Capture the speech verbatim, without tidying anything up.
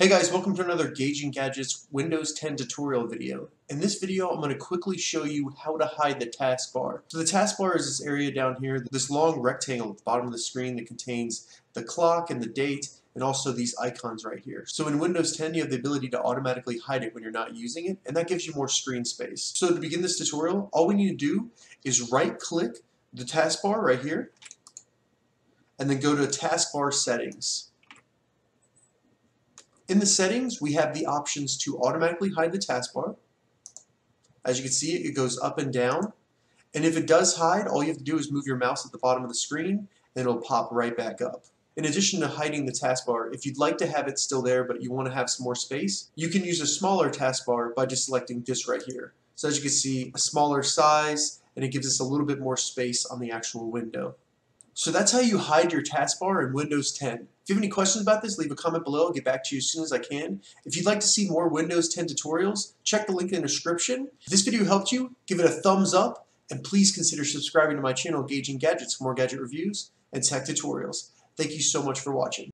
Hey guys, welcome to another Gauging Gadgets Windows ten tutorial video. In this video, I'm going to quickly show you how to hide the taskbar. So the taskbar is this area down here, this long rectangle at the bottom of the screen that contains the clock and the date, and also these icons right here. So in Windows ten, you have the ability to automatically hide it when you're not using it, and that gives you more screen space. So to begin this tutorial, all we need to do is right-click the taskbar right here, and then go to Taskbar Settings. In the settings, we have the options to automatically hide the taskbar. As you can see, it goes up and down. And if it does hide, all you have to do is move your mouse at the bottom of the screen, and it'll pop right back up. In addition to hiding the taskbar, if you'd like to have it still there, but you want to have some more space, you can use a smaller taskbar by just selecting this right here. So as you can see, a smaller size, and it gives us a little bit more space on the actual window. So that's how you hide your taskbar in Windows ten. If you have any questions about this, leave a comment below. I'll get back to you as soon as I can. If you'd like to see more Windows ten tutorials, check the link in the description. If this video helped you, give it a thumbs up, and please consider subscribing to my channel, Gauging Gadgets, for more gadget reviews and tech tutorials. Thank you so much for watching.